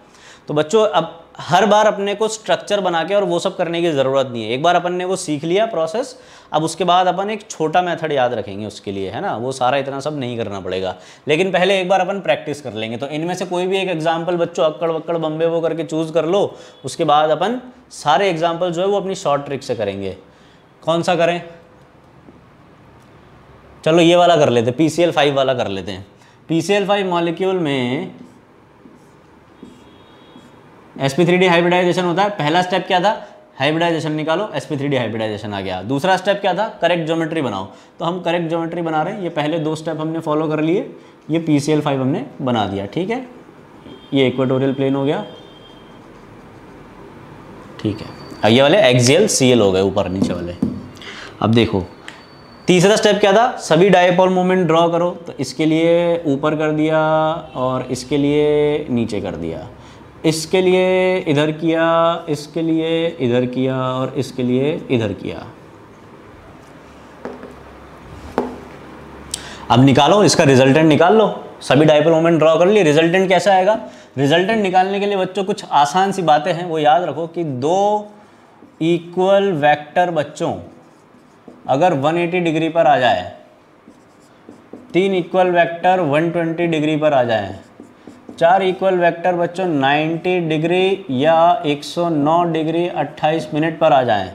तो बच्चों अब हर बार अपने को स्ट्रक्चर बना के और वो सब करने की ज़रूरत नहीं है, एक बार अपन ने वो सीख लिया प्रोसेस, अब उसके बाद अपन एक छोटा मेथड याद रखेंगे उसके लिए, है ना, वो सारा इतना सब नहीं करना पड़ेगा, लेकिन पहले एक बार अपन प्रैक्टिस कर लेंगे। तो इनमें से कोई भी एक एग्जाम्पल बच्चों अक्कड़ बक्कड़ बम्बे वो करके चूज़ कर लो, उसके बाद अपन सारे एग्जाम्पल जो है वो अपनी शॉर्ट ट्रिक से करेंगे। कौन सा करें, चलो ये वाला कर लेते, पी सी एल फाइव वाला कर लेते हैं। P C L five molecule में S P three D हाइब्रिडाइजेशन होता है। पहला स्टेप क्या था, हाइब्रिडाइजेशन निकालो, S P three D हाइब्रिडाइजेशन आ गया। दूसरा स्टेप क्या था, करेक्ट ज्योमेट्री बनाओ, तो हम करेक्ट ज्योमेट्री बना रहे हैं। ये पहले दो स्टेप हमने फॉलो कर लिए, ये पी सी एल फाइव हमने बना दिया। ठीक है, ये इक्वेटोरियल प्लेन हो गया, ठीक है, ये वाले एक्सियल सी एल हो गए ऊपर नीचे वाले। अब देखो तीसरा स्टेप क्या था, सभी डायपोल मोमेंट ड्रॉ करो, तो इसके लिए ऊपर कर दिया और इसके लिए नीचे कर दिया, इसके लिए इधर किया, इसके लिए इधर किया और इसके लिए इधर किया। अब निकालो, इसका रिजल्टेंट निकाल लो, सभी डायपोल मोमेंट ड्रॉ कर लिए, रिजल्टेंट कैसा आएगा। रिजल्टेंट निकालने के लिए बच्चों कुछ आसान सी बातें हैं, वो याद रखो कि दो इक्वल वेक्टर बच्चों अगर एक सौ अस्सी डिग्री पर आ जाए, तीन इक्वल वेक्टर एक सौ बीस डिग्री पर आ जाए, चार इक्वल वेक्टर बच्चों नब्बे डिग्री या एक सौ नौ डिग्री अट्ठाईस मिनट पर आ जाएं,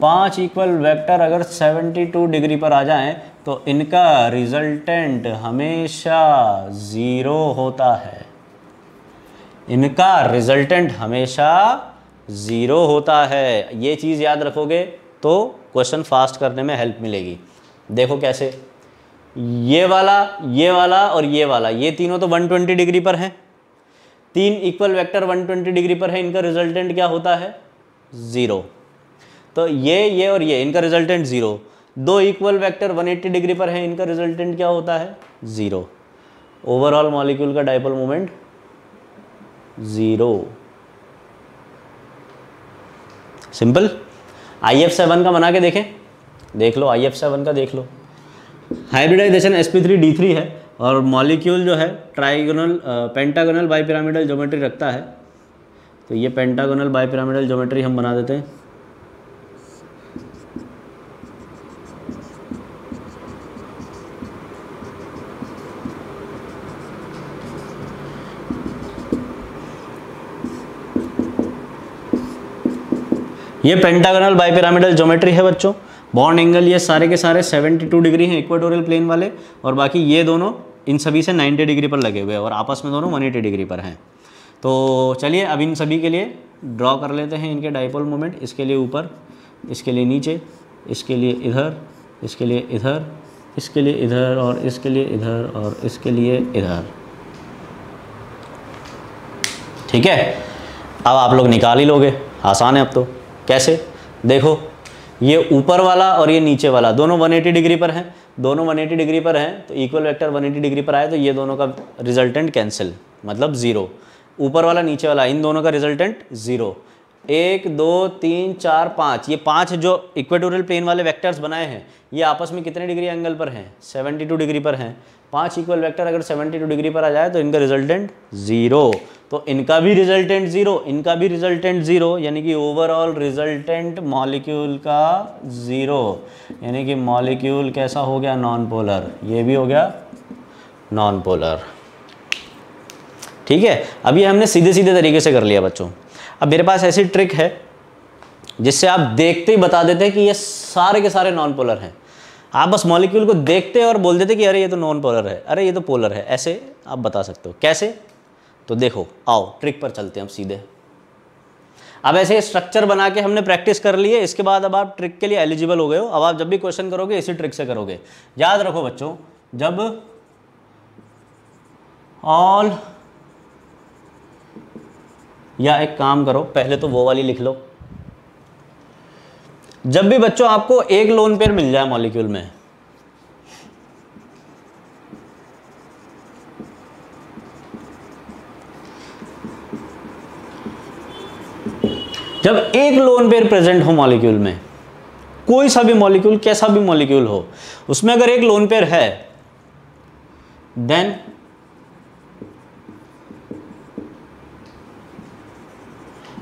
पांच इक्वल वेक्टर अगर बहत्तर डिग्री पर आ जाएं, तो इनका रिजल्टेंट हमेशा ज़ीरो होता है, इनका रिजल्टेंट हमेशा ज़ीरो होता है। ये चीज़ याद रखोगे तो क्वेश्चन फास्ट करने में हेल्प मिलेगी। देखो कैसे, ये वाला, ये वाला और ये वाला, ये तीनों तो एक सौ बीस डिग्री पर हैं, तीन इक्वल वेक्टर एक सौ बीस डिग्री पर है, इनका रिजल्टेंट क्या होता है, ज़ीरो। तो ये ये और ये, इनका रिजल्टेंट ज़ीरो। दो इक्वल वेक्टर एक सौ अस्सी डिग्री पर है, इनका रिजल्टेंट क्या होता है, ज़ीरो। ओवरऑल मॉलिक्यूल का dipole moment zero, simple. I F seven का बना के देखें, देख लो, आई एफ सेवन का देख लो, हाइब्रिडाइजेशन S P three D three है और मॉलिक्यूल जो है ट्राइगोनल पेंटागोनल बाइपिरामिडल ज्योमेट्री रखता है, तो ये पेंटागोनल बाइपिरामिडल ज्योमेट्री हम बना देते हैं। ये पेंटागोनल बाइपिरामिडल ज्योमेट्री है बच्चों। बॉन्ड एंगल ये सारे के सारे बहत्तर डिग्री हैं इक्वेटोरियल प्लेन वाले, और बाकी ये दोनों इन सभी से नब्बे डिग्री पर लगे हुए हैं और आपस में दोनों एक सौ अस्सी डिग्री पर हैं। तो चलिए अब इन सभी के लिए ड्रॉ कर लेते हैं इनके डायपोल मोमेंट, इसके लिए ऊपर, इसके लिए नीचे, इसके लिए इधर, इसके लिए इधर, इसके लिए इधर और इसके लिए इधर और इसके लिए इधर। ठीक है, अब आप लोग निकाल ही लोगे, आसान है अब तो। कैसे, देखो ये ऊपर वाला और ये नीचे वाला दोनों एक सौ अस्सी डिग्री पर हैं, दोनों एक सौ अस्सी डिग्री पर हैं, तो इक्वल वेक्टर एक सौ अस्सी डिग्री पर आए, तो ये दोनों का रिजल्टेंट कैंसिल, मतलब ज़ीरो। ऊपर वाला नीचे वाला इन दोनों का रिजल्टेंट ज़ीरो। एक दो तीन चार पाँच, ये पांच जो इक्वेटोरियल प्लेन वाले वेक्टर्स बनाए हैं, ये आपस में कितने डिग्री एंगल पर हैं, बहत्तर डिग्री पर हैं। पांच इक्वल वेक्टर अगर बहत्तर डिग्री पर आ जाए तो इनका रिजल्टेंट ज़ीरो, तो इनका भी रिजल्टेंट ज़ीरो, इनका भी रिजल्टेंट ज़ीरो, यानी कि ओवरऑल रिजल्टेंट मॉलिक्यूल का ज़ीरो, यानी कि मॉलिक्यूल कैसा हो गया, नॉन पोलर, ये भी हो गया नॉन पोलर। ठीक है। अब ये हमने सीधे सीधे तरीके से कर लिया बच्चों। अब मेरे पास ऐसी ट्रिक है जिससे आप देखते ही बता देते हैं कि ये सारे के सारे नॉन पोलर हैं। आप बस मॉलिक्यूल को देखते हैं और बोल देते कि अरे ये तो नॉन पोलर है, अरे ये तो पोलर है, ऐसे आप बता सकते हो। कैसे? तो देखो, आओ ट्रिक पर चलते हैं हम सीधे। अब ऐसे स्ट्रक्चर बना के हमने प्रैक्टिस कर ली है, इसके बाद अब आप ट्रिक के लिए एलिजिबल हो गए हो। अब आप जब भी क्वेश्चन करोगे इसी ट्रिक से करोगे। याद रखो बच्चों, जब ऑल, या एक काम करो पहले तो वो वाली लिख लो, जब भी बच्चों आपको एक लोन पेयर मिल जाए मॉलिक्यूल में, जब एक लोन पेयर प्रेजेंट हो मॉलिक्यूल में, कोई सा भी मॉलिक्यूल कैसा भी मॉलिक्यूल हो, उसमें अगर एक लोन पेयर है, देन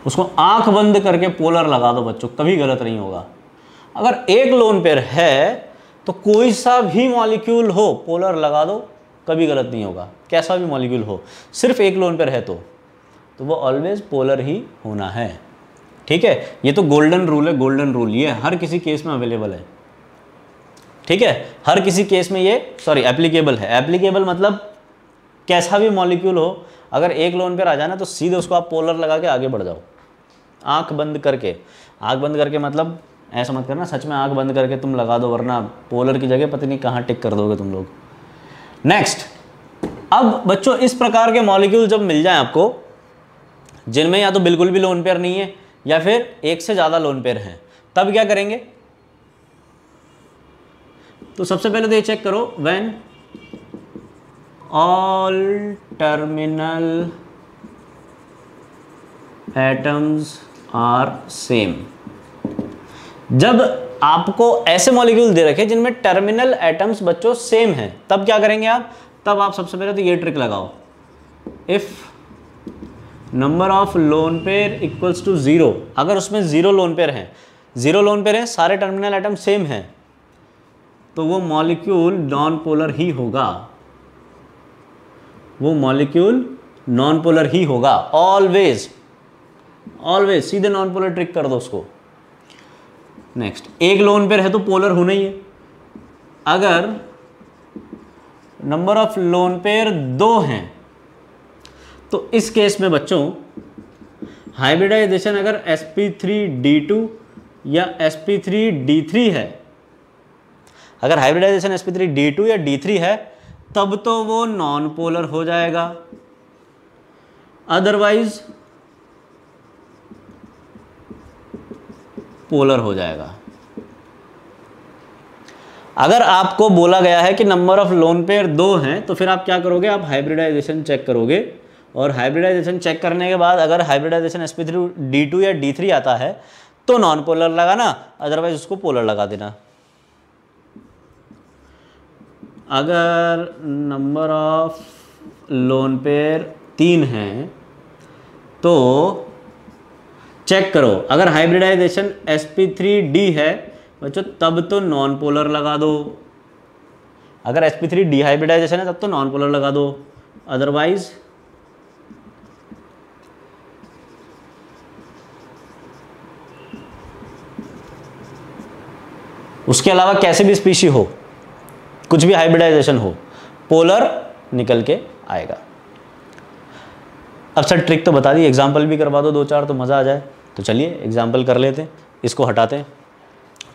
उसको आंख बंद करके पोलर लगा दो बच्चों, कभी गलत नहीं होगा। अगर एक लोन पेयर है तो कोई सा भी मॉलिक्यूल हो पोलर लगा दो, कभी गलत नहीं होगा। कैसा भी मॉलिक्यूल हो, सिर्फ एक लोन पेयर है तो तो वो ऑलवेज पोलर ही होना है, ठीक है। ये तो गोल्डन रूल है, गोल्डन रूल ये हर किसी केस में अवेलेबल है, ठीक है। हर किसी केस में ये सॉरी एप्लीकेबल है। एप्लीकेबल मतलब कैसा भी मॉलिक्यूल हो, अगर एक लोन पेयर आ जाना तो सीधे उसको आप पोलर लगा के आगे बढ़ जाओ, आंख बंद करके। आंख बंद करके मतलब ऐसा मत करना, सच में आंख बंद करके तुम लगा दो, वरना पोलर की जगह पता नहीं कहाँ टिक कर दोगे तुम लोग। नेक्स्ट, अब बच्चों इस प्रकार के मॉलिक्यूल जब मिल जाए आपको, जिनमें या तो बिल्कुल भी लोन पेयर नहीं है या फिर एक से ज़्यादा लोन पेयर हैं, तब क्या करेंगे? तो सबसे पहले तो ये चेक करो, when all terminal atoms are same, जब आपको ऐसे मॉलिक्यूल दे रखे जिनमें टर्मिनल एटम्स बच्चों सेम हैं, तब क्या करेंगे आप? तब आप सबसे पहले तो ये ट्रिक लगाओ, if number of lone pair equals to zero, अगर उसमें जीरो लोन पेयर हैं, जीरो लोन पेयर हैं, सारे टर्मिनल एटम सेम हैं, तो वो मॉलिक्यूल नॉन पोलर ही होगा, वो मॉलिक्यूल नॉन पोलर ही होगा ऑलवेज, ऑलवेज सीधे नॉन पोलर ट्रिक कर दो उसको। नेक्स्ट, एक लोन पेयर है तो पोलर होना ही है। अगर नंबर ऑफ लोन पेयर दो हैं तो इस केस में बच्चों हाइब्रिडाइजेशन अगर S P three D two या S P three D three है, अगर हाइब्रिडाइजेशन S P three D two या डी थ्री है, तब तो वो नॉन पोलर हो जाएगा, अदरवाइज पोलर हो जाएगा। अगर आपको बोला गया है कि नंबर ऑफ लोन पेयर दो हैं, तो फिर आप क्या करोगे? आप हाइब्रिडाइजेशन चेक करोगे, और हाइब्रिडाइजेशन चेक करने के बाद अगर हाइब्रिडाइजेशन S P three D two या डी थ्री आता है तो नॉन पोलर लगाना, अदरवाइज उसको पोलर लगा देना। अगर नंबर ऑफ लोन पेयर तीन हैं तो चेक करो, अगर हाइब्रिडाइजेशन S P three D है बच्चों, तब तो नॉन पोलर लगा दो, अगर S P three D हाइब्रिडाइजेशन है तब तो नॉन पोलर लगा दो, अदरवाइज उसके अलावा कैसे भी स्पीशी हो, कुछ भी हाइब्रिडाइजेशन हो, पोलर निकल के आएगा। अब सर ट्रिक तो बता दी, एग्जाम्पल भी करवा दो दो चार तो मज़ा आ जाए। तो चलिए एग्जाम्पल कर लेते हैं, इसको हटाते हैं,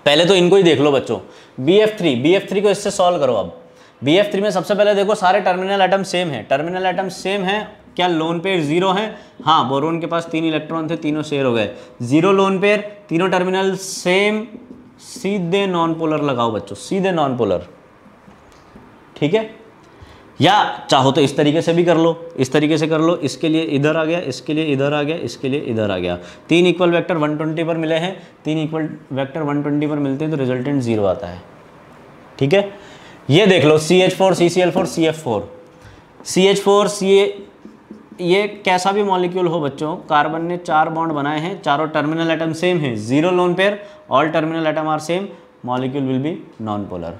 पहले तो इनको ही देख लो बच्चों। B F three B F three को इससे सॉल्व करो। अब बी एफ थ्री में सबसे पहले देखो सारे टर्मिनल एटम सेम हैं, टर्मिनल एटम सेम हैं, क्या लोन पेयर जीरो हैं? हाँ, बोरोन के पास तीन इलेक्ट्रॉन थे, तीनों शेयर हो गए, जीरो लोन पेयर, तीनों टर्मिनल सेम, सीधे नॉन पोलर लगाओ बच्चों, सीधे नॉन पोलर, ठीक है। या चाहो तो इस तरीके से भी कर लो, इस तरीके से कर लो, इसके लिए इधर आ गया, इसके लिए इधर आ गया, इसके लिए इधर आ गया, तीन इक्वल वेक्टर एक सौ बीस पर मिले हैं, तीन इक्वल वेक्टर एक सौ बीस पर मिलते हैं तो रिजल्टेंट जीरो आता है, ठीक है। ये देख लो C H four C C L four C F four C H four, C ये कैसा भी मॉलिक्यूल हो बच्चों, कार्बन ने चार बॉन्ड बनाए हैं, चारों टर्मिनल एटम सेम हैं, zero lone pair, all terminal atom are same, molecule will be non polar,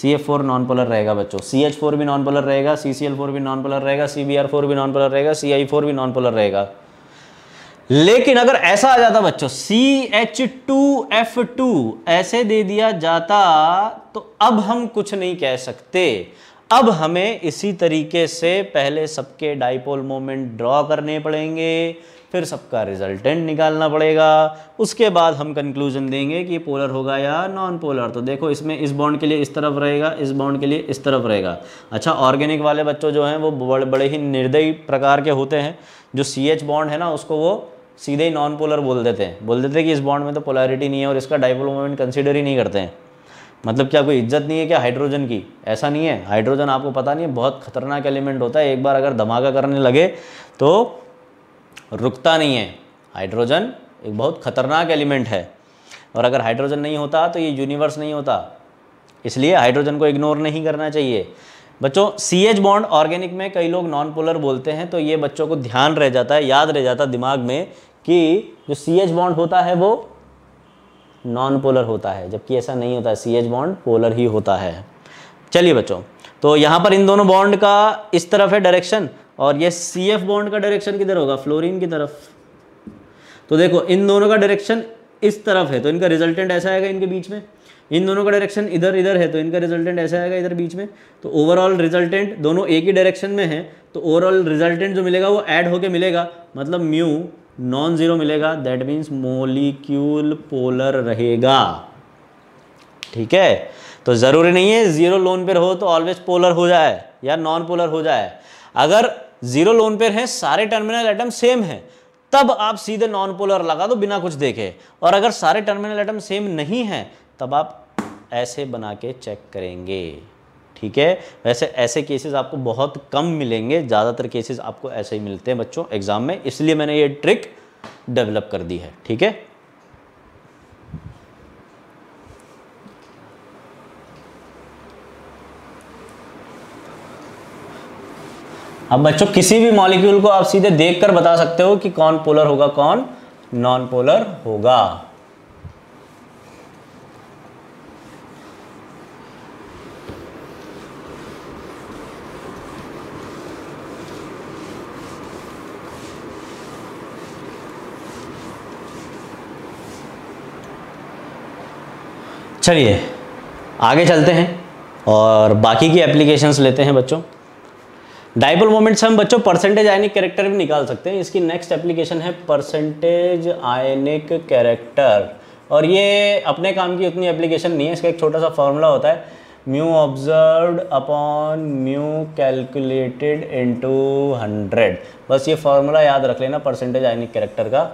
C F four non polar रहेगा बच्चों, सी एच फोर भी नॉन पोलर रहेगा, सी सी एल फोर भी non polar रहेगा, C B R four भी non polar रहेगा, C I four भी non polar रहेगा। लेकिन अगर ऐसा आ जाता बच्चों C H two F two ऐसे दे दिया जाता तो अब हम कुछ नहीं कह सकते। अब हमें इसी तरीके से पहले सबके डाइपोल मोमेंट ड्रॉ करने पड़ेंगे, फिर सबका रिजल्टेंट निकालना पड़ेगा, उसके बाद हम कंक्लूजन देंगे कि पोलर होगा या नॉन पोलर। तो देखो इसमें इस बॉन्ड के लिए इस तरफ रहेगा, इस बॉन्ड के लिए इस तरफ रहेगा। अच्छा ऑर्गेनिक वाले बच्चों जो हैं वो बड़े बड़े ही निर्दयी प्रकार के होते हैं, जो सी एच बॉन्ड है ना उसको वो सीधे ही नॉन पोलर बोल देते हैं, बोल देते हैं कि इस बॉन्ड में तो पोलैरिटी नहीं है और इसका डाइपोल मोमेंट कंसिडर ही नहीं करते हैं। मतलब क्या कोई इज्जत नहीं है क्या हाइड्रोजन की? ऐसा नहीं है, हाइड्रोजन आपको पता नहीं है बहुत खतरनाक एलिमेंट होता है, एक बार अगर धमाका करने लगे तो रुकता नहीं है। हाइड्रोजन एक बहुत खतरनाक एलिमेंट है और अगर हाइड्रोजन नहीं होता तो ये यूनिवर्स नहीं होता, इसलिए हाइड्रोजन को इग्नोर नहीं करना चाहिए बच्चों। सी एच बॉन्ड ऑर्गेनिक में कई लोग नॉन पोलर बोलते हैं, तो ये बच्चों को ध्यान रह जाता है, याद रह जाता है दिमाग में कि जो सी एच बॉन्ड होता है वो नॉन पोलर होता है, जबकि ऐसा नहीं होता, सी एच बॉन्ड पोलर ही होता है। चलिए बच्चों, तो यहाँ पर इन दोनों बॉन्ड का इस तरफ है डायरेक्शन और ये सी एफ बॉन्ड का डायरेक्शन किधर होगा? फ्लोरीन की तरफ। तो देखो इन दोनों का डायरेक्शन इस तरफ है तो इनका रिजल्टेंट ऐसा आएगा इनके बीच में, इन दोनों का डायरेक्शन इधर इधर है तो इनका रिजल्टेंट ऐसा आएगा इधर बीच में। तो ओवरऑल रिजल्टेंट दोनों एक ही डायरेक्शन में है तो ओवरऑल रिजल्टेंट जो मिलेगा वो ऐड होके मिलेगा, मतलब म्यू नॉन जीरो मिलेगा, दैट मीन्स मोलिक्यूल पोलर रहेगा। ठीक है, तो ज़रूरी नहीं है जीरो लोन पेयर हो तो ऑलवेज पोलर हो जाए या नॉन पोलर हो जाए। अगर जीरो लोन पेयर है, सारे टर्मिनल एटम सेम हैं, तब आप सीधे नॉन पोलर लगा दो बिना कुछ देखे, और अगर सारे टर्मिनल एटम सेम नहीं हैं तब आप ऐसे बना के चेक करेंगे। ठीक है, वैसे ऐसे केसेस आपको बहुत कम मिलेंगे, ज़्यादातर केसेस आपको ऐसे ही मिलते हैं बच्चों एग्जाम में, इसलिए मैंने ये ट्रिक डेवलप कर दी है। ठीक है, अब बच्चों किसी भी मॉलिक्यूल को आप सीधे देखकर बता सकते हो कि कौन पोलर होगा कौन नॉन पोलर होगा। चलिए आगे चलते हैं और बाकी की एप्लीकेशंस लेते हैं बच्चों। डाइपोल मोमेंट से हम बच्चों परसेंटेज आयनिक कैरेक्टर भी निकाल सकते हैं। इसकी नेक्स्ट एप्लीकेशन है परसेंटेज आयनिक कैरेक्टर, और ये अपने काम की उतनी एप्लीकेशन नहीं है। इसका एक छोटा सा फॉर्मूला होता है, mu observed upon mu calculated into hundred. बस ये फॉर्मूला याद रख लेना परसेंटेज आयनिक कैरेक्टर का।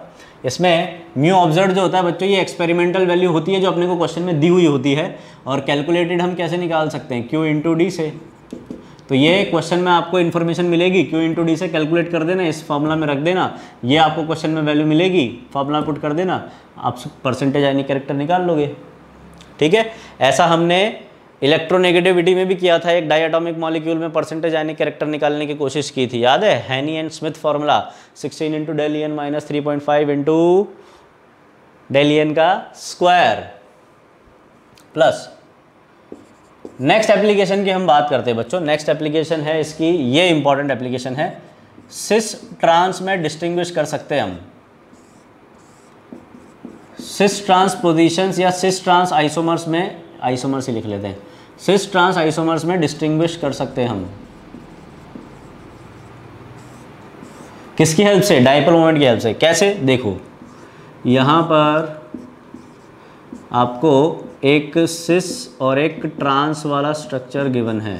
इसमें म्यू ऑब्जर्व्ड जो होता है बच्चों ये एक्सपेरिमेंटल वैल्यू होती है जो अपने को क्वेश्चन में दी हुई होती है, और कैलकुलेटेड हम कैसे निकाल सकते हैं क्यू इंटू डी से। तो ये क्वेश्चन में आपको इन्फॉर्मेशन मिलेगी, क्यू इंटू डी से कैलकुलेट कर देना, इस फॉर्मूला में रख देना, ये आपको क्वेश्चन में वैल्यू मिलेगी, फॉर्मूला पुट कर देना, आप परसेंटेज आयनिक कैरेक्टर निकाल लोगे। ठीक है, ऐसा हमने इलेक्ट्रोनेगेटिविटी में भी किया था, एक डायटॉमिक मॉलिक्यूल में परसेंटेज आयनिक कैरेक्टर निकालने की कोशिश की थी, याद है Hannay and Smith formula, sixteen into del E N minus three point five into del E N का स्क्वायर प्लस। नेक्स्ट एप्लीकेशन की हम बात करते हैं बच्चों। नेक्स्ट एप्लीकेशन है इसकी, ये इंपॉर्टेंट एप्लीकेशन है, सिस ट्रांस में डिस्टिंग्विश कर सकते हैं हम सिस ट्रांस पोजिशंस या सिस ट्रांस आइसोमर्स में, आइसोमर्स ही लिख लेते हैं, सिस ट्रांस आइसोमर्स में डिस्टिंग्विश कर सकते हैं हम किसकी हेल्प से? डाइपोल मोमेंट की हेल्प से। कैसे? देखो यहाँ पर आपको एक सिस और एक ट्रांस वाला स्ट्रक्चर गिवन है।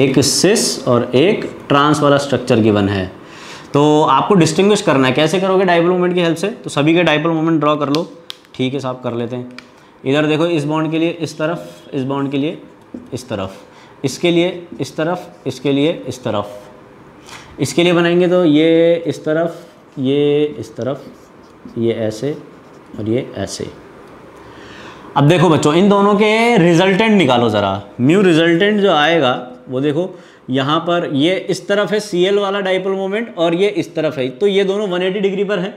एक सिस और एक ट्रांस वाला स्ट्रक्चर गिवन है, तो आपको डिस्टिंग्विश करना है। कैसे करोगे? डाइपोल मोमेंट की हेल्प से। तो सभी के डाइपोल मोमेंट ड्रॉ कर लो। ठीक है साहब, कर लेते हैं। इधर देखो, इस बॉन्ड के लिए इस तरफ, इस बॉन्ड के लिए इस तरफ, इसके लिए इस तरफ, इसके लिए इस तरफ, इसके लिए बनाएंगे तो ये इस तरफ, ये इस तरफ, ये ऐसे और ये ऐसे। अब देखो बच्चों, इन दोनों के रिजल्टेंट निकालो ज़रा। म्यू रिजल्टेंट जो आएगा वो देखो, यहाँ पर ये इस तरफ है सी एल वाला डाइपोल मोमेंट और ये इस तरफ है, तो ये दोनों वन एटी डिग्री पर है।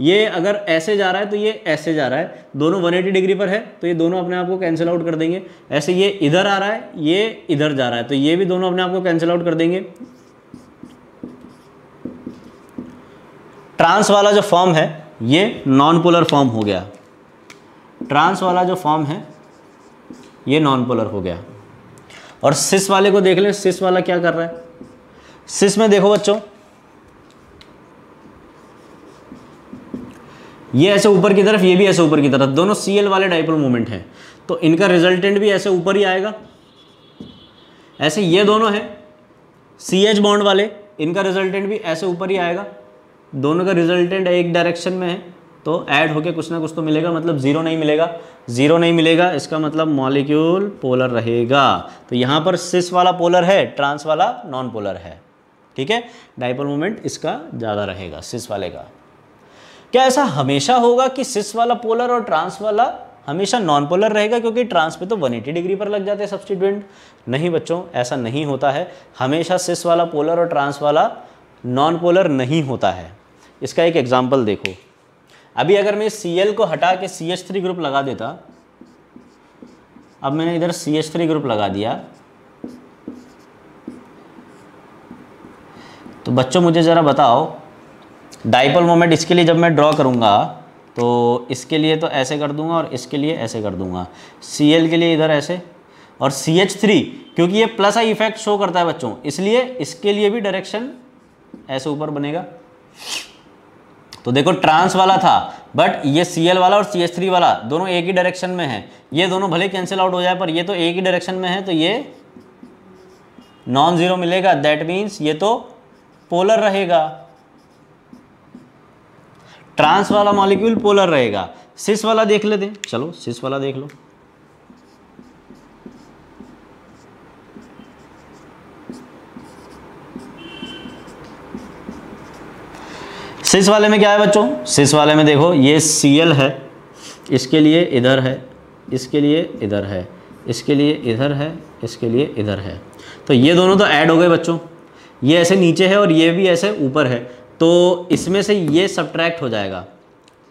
ये अगर ऐसे जा रहा है तो ये ऐसे जा रहा है, दोनों एक सौ अस्सी डिग्री पर है तो ये दोनों अपने आप को कैंसिल आउट कर देंगे। ऐसे ये इधर आ रहा है, ये इधर जा रहा है तो ये भी दोनों अपने आप को कैंसिल आउट कर देंगे। ट्रांस वाला जो फॉर्म है ये नॉन पोलर फॉर्म हो गया, ट्रांस वाला जो फॉर्म है ये नॉन पोलर हो गया। और सिस वाले को देख लें, सिस वाला क्या कर रहा है। सिस में देखो बच्चों, ये ऐसे ऊपर की तरफ, ये भी ऐसे ऊपर की तरफ, दोनों सीएल वाले डाइपोल मोमेंट हैं तो इनका रिजल्टेंट भी ऐसे ऊपर ही आएगा। ऐसे ये दोनों हैं सीएच बॉन्ड वाले, इनका रिजल्टेंट भी ऐसे ऊपर ही आएगा। दोनों का रिजल्टेंट एक डायरेक्शन में है तो ऐड होके कुछ ना कुछ तो मिलेगा, मतलब जीरो नहीं मिलेगा, जीरो नहीं मिलेगा इसका मतलब मॉलिक्यूल पोलर रहेगा। तो यहाँ पर सिस वाला पोलर है, ट्रांस वाला नॉन पोलर है, ठीक है। डाइपोल मोमेंट इसका ज़्यादा रहेगा सिस वाले का। क्या ऐसा हमेशा होगा कि सिस वाला पोलर और ट्रांस वाला हमेशा नॉन पोलर रहेगा, क्योंकि ट्रांस पे तो एक सौ अस्सी डिग्री पर लग जाते हैं सब्स्टिट्यूएंट? नहीं बच्चों, ऐसा नहीं होता है। हमेशा सिस वाला पोलर और ट्रांस वाला नॉन पोलर नहीं होता है। इसका एक एग्जांपल देखो, अभी अगर मैं Cl को हटा के सी एच थ्री ग्रुप लगा देता, अब मैंने इधर सी एच थ्री ग्रुप लगा दिया तो बच्चों मुझे ज़रा बताओ, डाइपोल मोमेंट इसके लिए जब मैं ड्रॉ करूँगा तो इसके लिए तो ऐसे कर दूंगा और इसके लिए ऐसे कर दूंगा, Cl के लिए इधर ऐसे, और सी एच थ्री क्योंकि ये प्लस आई इफेक्ट शो करता है बच्चों, इसलिए इसके लिए भी डायरेक्शन ऐसे ऊपर बनेगा। तो देखो ट्रांस वाला था बट ये Cl वाला और सी एच थ्री वाला दोनों एक ही डायरेक्शन में है, ये दोनों भले कैंसिल आउट हो जाए पर ये तो एक ही डायरेक्शन में है तो ये नॉन जीरो मिलेगा। दैट मीन्स ये तो पोलर रहेगा, ट्रांस वाला मॉलिक्यूल पोलर रहेगा। सिस वाला देख लेते हैं, चलो सिस वाला देख लो। सिस वाले में क्या है बच्चों, सिस वाले में देखो ये Cl है, इसके लिए इधर है, इसके लिए इधर है, इसके लिए इधर है, इसके लिए इधर है, तो ये दोनों तो ऐड हो गए बच्चों। ये ऐसे नीचे है और ये भी ऐसे ऊपर है तो इसमें से ये सब्ट्रैक्ट हो जाएगा,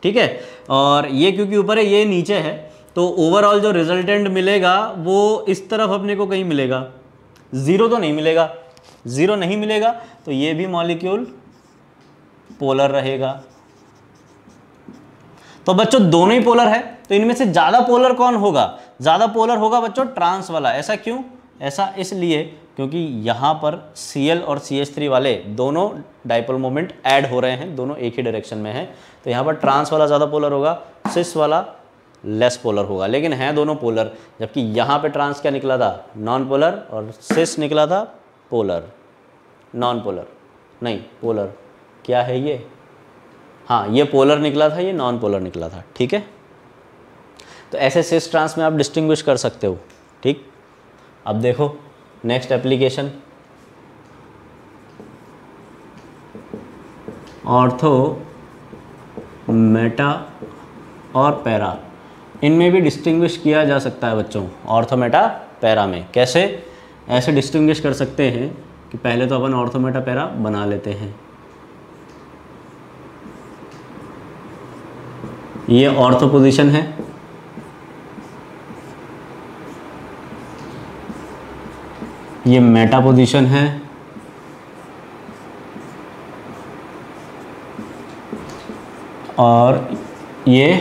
ठीक है। और ये क्योंकि ऊपर है ये नीचे है तो ओवरऑल जो रिजल्टेंट मिलेगा वो इस तरफ अपने को कहीं मिलेगा, ज़ीरो तो नहीं मिलेगा, ज़ीरो नहीं मिलेगा तो ये भी मॉलिक्यूल पोलर रहेगा। तो बच्चों दोनों ही पोलर है तो इनमें से ज़्यादा पोलर कौन होगा? ज़्यादा पोलर होगा बच्चों ट्रांस वाला। ऐसा क्यों? ऐसा इसलिए क्योंकि यहाँ पर Cl और सी एच थ्री वाले दोनों डाइपोल मोमेंट ऐड हो रहे हैं, दोनों एक ही डायरेक्शन में हैं तो यहाँ पर ट्रांस वाला ज़्यादा पोलर होगा, सिस वाला लेस पोलर होगा, लेकिन हैं दोनों पोलर। जबकि यहाँ पे ट्रांस क्या निकला था? नॉन पोलर, और सिस निकला था पोलर, नॉन पोलर नहीं पोलर क्या है ये, हाँ ये पोलर निकला था, ये नॉन पोलर निकला था, ठीक है। तो ऐसे सिस ट्रांस में आप डिस्टिंग्विश कर सकते हो, ठीक। अब देखो नेक्स्ट एप्लीकेशन, ऑर्थो, मेटा और पैरा, इनमें भी डिस्टिंग्विश किया जा सकता है बच्चों। ऑर्थो, मेटा, पैरा में कैसे? ऐसे डिस्टिंग्विश कर सकते हैं कि पहले तो अपन ऑर्थो, मेटा, पैरा बना लेते हैं। ये ऑर्थो पोजीशन है, ये मेटा पोजीशन है, और ये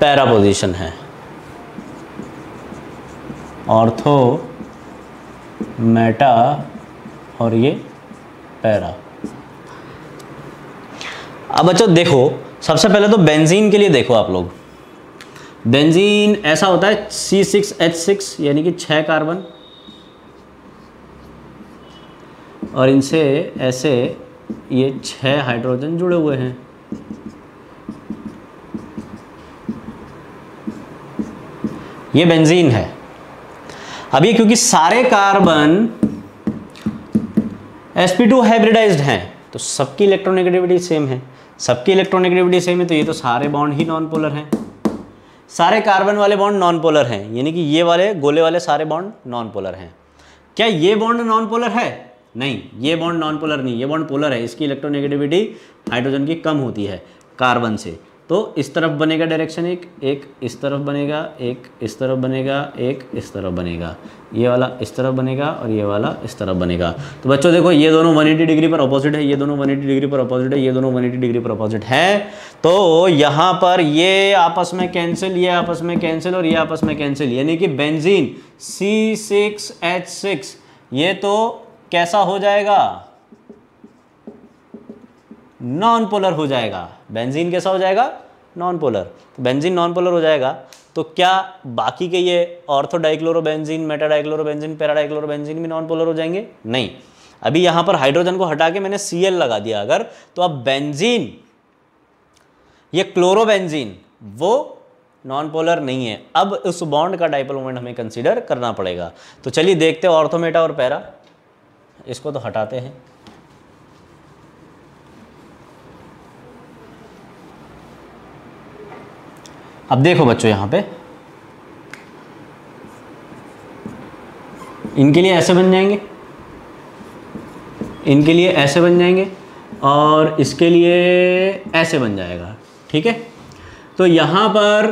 पैरा पोजीशन है। ऑर्थो, मेटा और ये पैरा। अब बच्चों देखो, सबसे पहले तो बेंजीन के लिए देखो आप लोग, बेंजीन ऐसा होता है सी सिक्स एच सिक्स यानी कि छः कार्बन, और इनसे ऐसे ये छः हाइड्रोजन जुड़े हुए हैं। ये बेंजीन है। अब ये क्योंकि सारे carbon S P two hybridized हैं तो सबकी इलेक्ट्रोनेगेटिविटी सेम है, सबकी इलेक्ट्रोनेगेटिविटी सेम है तो ये तो सारे बॉन्ड ही नॉन पोलर हैं, सारे कार्बन वाले बॉन्ड नॉन पोलर हैं, यानी कि ये वाले गोले वाले सारे बॉन्ड नॉन पोलर हैं। क्या ये बॉन्ड नॉन पोलर है? नहीं, ये बॉन्ड नॉन पोलर नहीं, ये बॉन्ड पोलर है, इसकी इलेक्ट्रोनेगेटिविटी हाइड्रोजन की कम होती है कार्बन से। तो इस तरफ बनेगा डायरेक्शन एक, एक इस तरफ बनेगा, एक इस तरफ बनेगा, एक इस तरफ बनेगा, ये वाला इस तरफ बनेगा और ये वाला इस तरफ बनेगा। तो बच्चों देखो ये दोनों एक सौ अस्सी डिग्री पर अपोजिट है, ये दोनों एक सौ अस्सी डिग्री पर अपोजिट है, ये दोनों एक सौ अस्सी डिग्री पर अपोजिट है। तो यहाँ पर ये आपस में कैंसिल, ये आपस में कैंसिल और ये आपस में कैंसिल, यानी कि बेंजीन C six H six ये तो कैसा हो जाएगा, नॉन पोलर हो जाएगा। बेंजीन कैसा हो जाएगा, नॉन पोलर। तो बेंजीन नॉन पोलर हो जाएगा तो क्या बाकी के ये ortho dichlorobenzene, meta dichlorobenzene, para dichlorobenzene भी नॉन पोलर हो जाएंगे? नहीं, अभी यहाँ पर हाइड्रोजन को हटा के मैंने सीएल लगा दिया अगर, तो अब बेंजीन ये क्लोरोबेंजीन वो नॉन पोलर नहीं है। अब उस बॉन्ड का डाइपोल मोमेंट हमें कंसिडर करना पड़ेगा। तो चलिए देखते हैं ऑर्थो, मेटा और पैरा, इसको तो हटाते हैं। अब देखो बच्चों यहाँ पे इनके लिए ऐसे बन जाएंगे, इनके लिए ऐसे बन जाएंगे और इसके लिए ऐसे बन जाएगा, ठीक है। तो यहाँ पर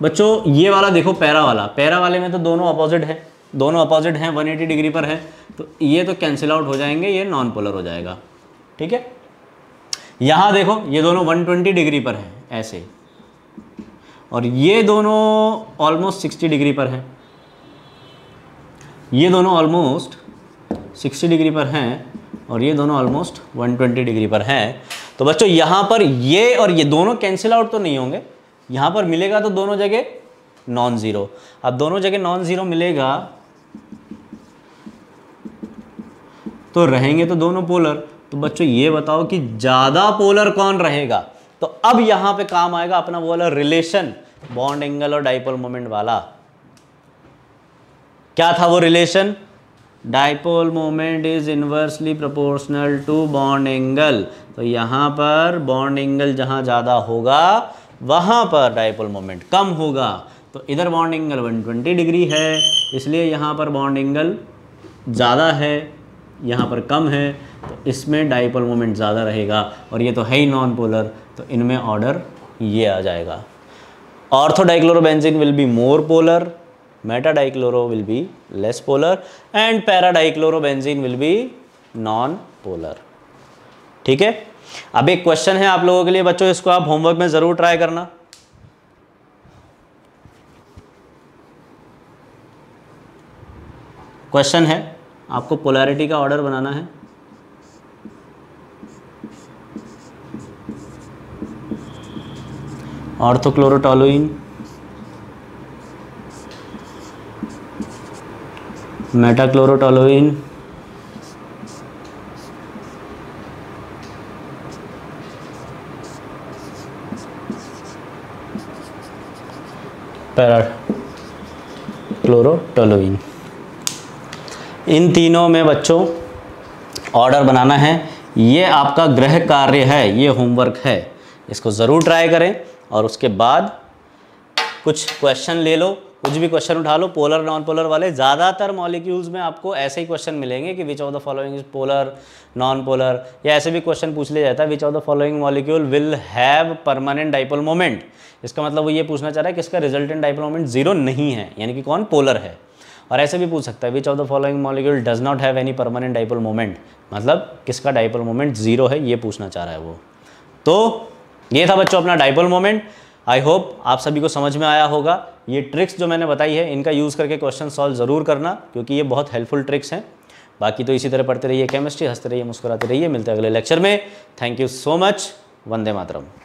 बच्चों ये वाला देखो पैरा वाला, पैरा वाले में तो दोनों अपोजिट है, दोनों अपोजिट हैं, एक सौ अस्सी डिग्री पर है, तो ये तो कैंसिल आउट हो जाएंगे, ये नॉन पोलर हो जाएगा, ठीक है। यहाँ देखो ये दोनों एक सौ बीस डिग्री पर हैं ऐसे, और ये दोनों ऑलमोस्ट साठ डिग्री पर हैं, ये दोनों ऑलमोस्ट साठ डिग्री पर हैं और ये दोनों ऑलमोस्ट एक सौ बीस डिग्री पर हैं। तो बच्चों यहाँ पर ये और ये दोनों कैंसिल आउट तो नहीं होंगे, यहाँ पर मिलेगा तो दोनों जगह नॉन ज़ीरो। अब दोनों जगह नॉन ज़ीरो मिलेगा तो रहेंगे तो दोनों पोलर। तो बच्चों ये बताओ कि ज़्यादा पोलर कौन रहेगा? तो अब यहां पे काम आएगा अपना वो वाला रिलेशन, बॉन्ड एंगल और डाइपोल मोमेंट वाला। क्या था वो relation? डाइपोल मोमेंट is inversely proportional to bond angle. तो यहां पर बॉन्ड एंगल जहां ज्यादा होगा वहां पर डाइपोल मोमेंट कम होगा। तो इधर बॉन्ड एंगल एक सौ बीस डिग्री है, इसलिए यहां पर बॉन्ड एंगल ज्यादा है, यहाँ पर कम है, तो इसमें डाइपोल मोमेंट ज़्यादा रहेगा। और ये तो है ही नॉन पोलर, तो इनमें ऑर्डर ये आ जाएगा। Ortho dichlorobenzene will be more polar, meta dichloro will be less polar and para dichlorobenzene will be non polar, ठीक है। अब एक क्वेश्चन है आप लोगों के लिए बच्चों, इसको आप होमवर्क में ज़रूर ट्राई करना। क्वेश्चन है आपको पोलैरिटी का ऑर्डर बनाना है। ऑर्थोक्लोरोटॉलुइन, मेटाक्लोरोटॉलुइन, पैराक्लोरोटॉलुइन, इन तीनों में बच्चों ऑर्डर बनाना है। ये आपका गृह कार्य है, ये होमवर्क है, इसको ज़रूर ट्राई करें। और उसके बाद कुछ क्वेश्चन ले लो, कुछ भी क्वेश्चन उठा लो, पोलर नॉन पोलर वाले। ज़्यादातर मॉलिक्यूल्स में आपको ऐसे ही क्वेश्चन मिलेंगे कि which of the following is polar non polar, या ऐसे भी क्वेश्चन पूछ लिया जाता है which of the following molecule will have permanent डाइपोल मोमेंट। इसका मतलब वो ये पूछना चाह रहा है कि इसका रिजल्टेंट डाइपोल मोमेंट जीरो नहीं है, यानी कि कौन पोलर है। और ऐसे भी पूछ सकता है which of the following molecule does not have any permanent डाइपोल मोमेंट, मतलब किसका डाइपोल मोमेंट जीरो है, ये पूछना चाह रहा है वो। तो ये था बच्चों अपना डाइपोल मोमेंट। आई होप आप सभी को समझ में आया होगा। ये ट्रिक्स जो मैंने बताई है इनका यूज़ करके क्वेश्चन सॉल्व ज़रूर करना, क्योंकि ये बहुत हेल्पफुल ट्रिक्स हैं। बाकी तो इसी तरह पढ़ते रहिए केमिस्ट्री, हंसते रहिए, मुस्कुराते रहिए। मिलते हैं अगले लेक्चर में। Thank you so much. Vande Mataram.